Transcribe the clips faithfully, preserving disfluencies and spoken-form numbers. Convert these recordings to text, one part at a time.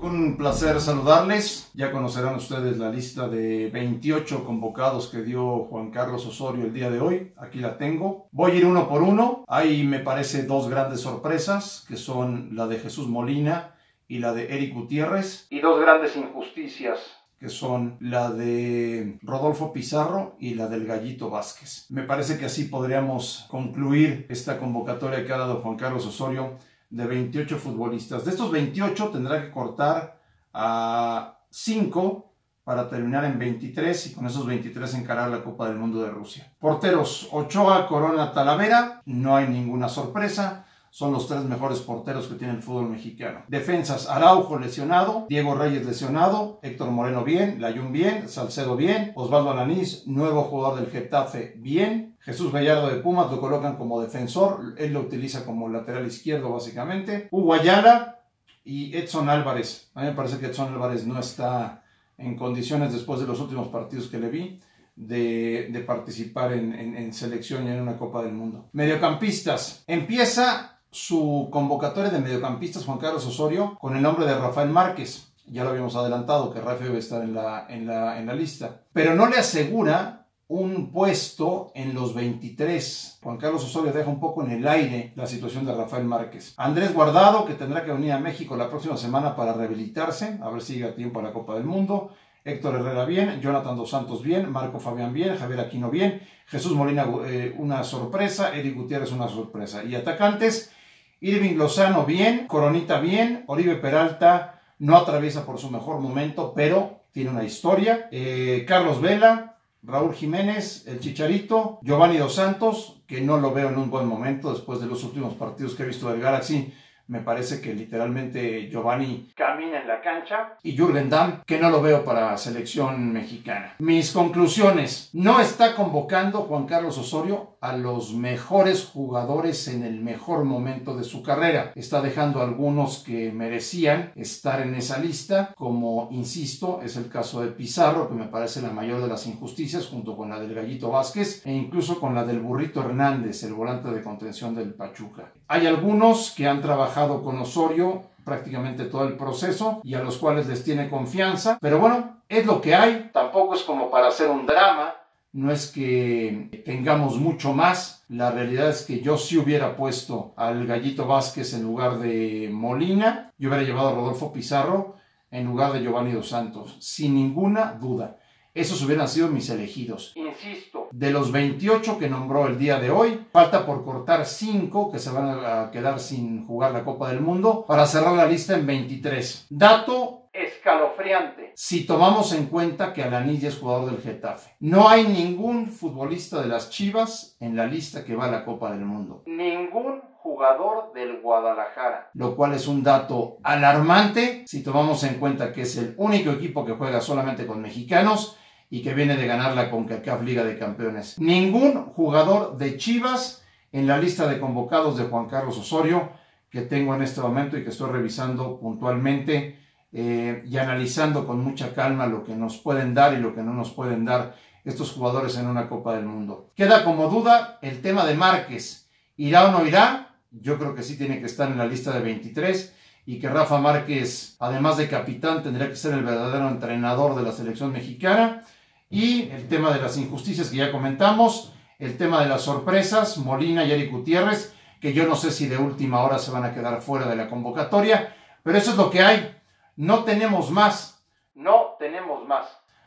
Un placer saludarles. Ya conocerán ustedes la lista de veintiocho convocados que dio Juan Carlos Osorio el día de hoy. Aquí la tengo. Voy a ir uno por uno. Ahí me parece dos grandes sorpresas, que son la de Jesús Molina y la de Eric Gutiérrez. Y dos grandes injusticias, que son la de Rodolfo Pizarro y la del Gallito Vázquez. Me parece que así podríamos concluir esta convocatoria que ha dado Juan Carlos Osorio de veintiocho futbolistas. De estos veintiocho tendrá que cortar a cinco para terminar en veintitrés y con esos veintitrés encarar la Copa del Mundo de Rusia. Porteros: Ochoa, Corona, Talavera. No hay ninguna sorpresa. Son los tres mejores porteros que tiene el fútbol mexicano. Defensas: Araujo lesionado, Diego Reyes lesionado, Héctor Moreno bien, Layún bien, Salcedo bien, Osvaldo Alaniz, nuevo jugador del Getafe, bien. Jesús Gallardo de Pumas lo colocan como defensor, él lo utiliza como lateral izquierdo básicamente. Hugo Ayala y Edson Álvarez. A mí me parece que Edson Álvarez no está en condiciones, después de los últimos partidos que le vi, de, de participar en, en, en selección y en una Copa del Mundo. Mediocampistas. Empieza su convocatoria de mediocampistas Juan Carlos Osorio con el nombre de Rafael Márquez. Ya lo habíamos adelantado que Rafael va a estar en la, en, la, en la lista, pero no le asegura un puesto en los veintitrés. Juan Carlos Osorio deja un poco en el aire la situación de Rafael Márquez. Andrés Guardado, que tendrá que venir a México la próxima semana para rehabilitarse, a ver si llega a tiempo a la Copa del Mundo. Héctor Herrera bien, Jonathan Dos Santos bien, Marco Fabián bien, Javier Aquino bien, Jesús Molina eh, una sorpresa, Eric Gutiérrez una sorpresa. Y atacantes: Irving Lozano bien, Coronita bien, Oribe Peralta no atraviesa por su mejor momento, pero tiene una historia. Eh, Carlos Vela, Raúl Jiménez, el Chicharito, Giovanni Dos Santos, que no lo veo en un buen momento después de los últimos partidos que he visto del Galaxy. Me parece que literalmente Giovanni camina en la cancha. Y Jürgen Damm, que no lo veo para selección mexicana. Mis conclusiones: no está convocando Juan Carlos Osorio a los mejores jugadores en el mejor momento de su carrera. Está dejando a algunos que merecían estar en esa lista, como, insisto, es el caso de Pizarro, que me parece la mayor de las injusticias, junto con la del Gallito Vázquez e incluso con la del Burrito Hernández, el volante de contención del Pachuca. Hay algunos que han trabajado con Osorio prácticamente todo el proceso y a los cuales les tiene confianza, pero bueno, es lo que hay. Tampoco es como para hacer un drama, no es que tengamos mucho más. La realidad es que yo sí hubiera puesto al Gallito Vázquez en lugar de Molina, yo hubiera llevado a Rodolfo Pizarro en lugar de Giovanni Dos Santos, sin ninguna duda. Esos hubieran sido mis elegidos. Insisto, de los veintiocho que nombró el día de hoy, falta por cortar cinco que se van a quedar sin jugar la Copa del Mundo, para cerrar la lista en veintitrés. Dato escalofriante, si tomamos en cuenta que Alaniz es jugador del Getafe. No hay ningún futbolista de las Chivas en la lista que va a la Copa del Mundo. Ningún jugador del Guadalajara, lo cual es un dato alarmante si tomamos en cuenta que es el único equipo que juega solamente con mexicanos y que viene de ganar la CONCACAF Liga de Campeones. Ningún jugador de Chivas en la lista de convocados de Juan Carlos Osorio que tengo en este momento y que estoy revisando puntualmente eh, y analizando con mucha calma lo que nos pueden dar y lo que no nos pueden dar estos jugadores en una Copa del Mundo. Queda como duda el tema de Márquez. ¿Irá o no irá? Yo creo que sí tiene que estar en la lista de veintitrés y que Rafa Márquez, además de capitán, tendría que ser el verdadero entrenador de la selección mexicana. Y el tema de las injusticias que ya comentamos, el tema de las sorpresas, Molina y Eric Gutiérrez, que yo no sé si de última hora se van a quedar fuera de la convocatoria, pero eso es lo que hay. No tenemos más, no tenemos más.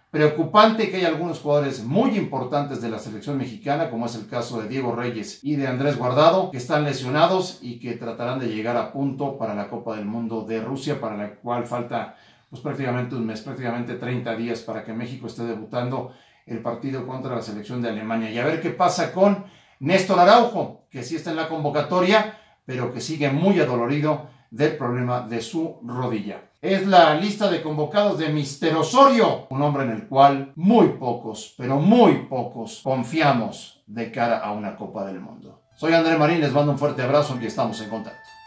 Preocupante que hay algunos jugadores muy importantes de la selección mexicana, como es el caso de Diego Reyes y de Andrés Guardado, que están lesionados y que tratarán de llegar a punto para la Copa del Mundo de Rusia, para la cual falta pues prácticamente un mes, prácticamente treinta días para que México esté debutando el partido contra la selección de Alemania. Y a ver qué pasa con Néstor Araujo, que sí está en la convocatoria, pero que sigue muy adolorido del problema de su rodilla. Es la lista de convocados de Mister Osorio, un hombre en el cual muy pocos, pero muy pocos, confiamos de cara a una Copa del Mundo. Soy Andrés Marín, les mando un fuerte abrazo y estamos en contacto.